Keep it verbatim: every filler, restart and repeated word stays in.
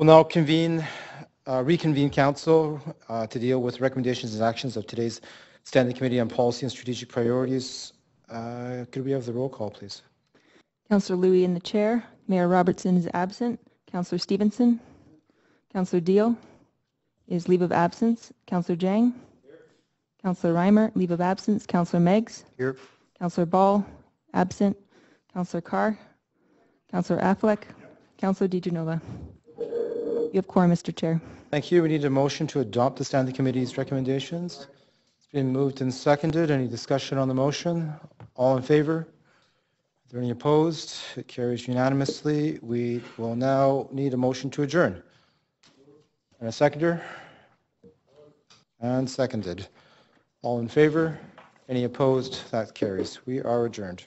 We'll now convene, uh, reconvene Council uh, to deal with recommendations and actions of today's Standing Committee on Policy and Strategic Priorities. Uh, could we have the roll call, please? Councillor Louie in the chair. Mayor Robertson is absent. Councillor Stevenson. Councillor Deal is leave of absence. Councillor Jang. Here. Councillor Reimer, leave of absence. Councillor Meggs. Here. Councillor Ball, absent. Councillor Carr. Councillor Affleck. Here. Councillor DiGenova. You have quorum, Mister Chair. Thank you. We need a motion to adopt the Standing Committee's recommendations. It's been moved and seconded. Any discussion on the motion? All in favor? Are there any opposed? It carries unanimously. We will now need a motion to adjourn. And a seconder? And seconded. All in favor? Any opposed? That carries. We are adjourned.